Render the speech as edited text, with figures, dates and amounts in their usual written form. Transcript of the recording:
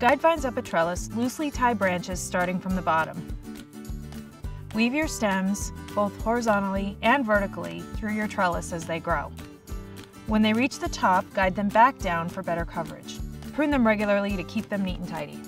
guide vines up a trellis, loosely tie branches starting from the bottom. Weave your stems, both horizontally and vertically, through your trellis as they grow. When they reach the top, guide them back down for better coverage. Prune them regularly to keep them neat and tidy.